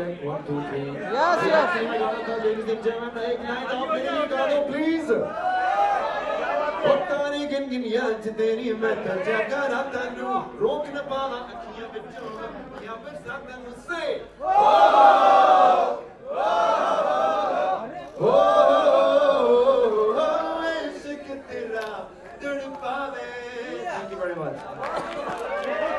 check, 1, 2, 3. Yes, yes. Ladies and gentlemen, make night of Gaano, please. Oh! Thank you very much.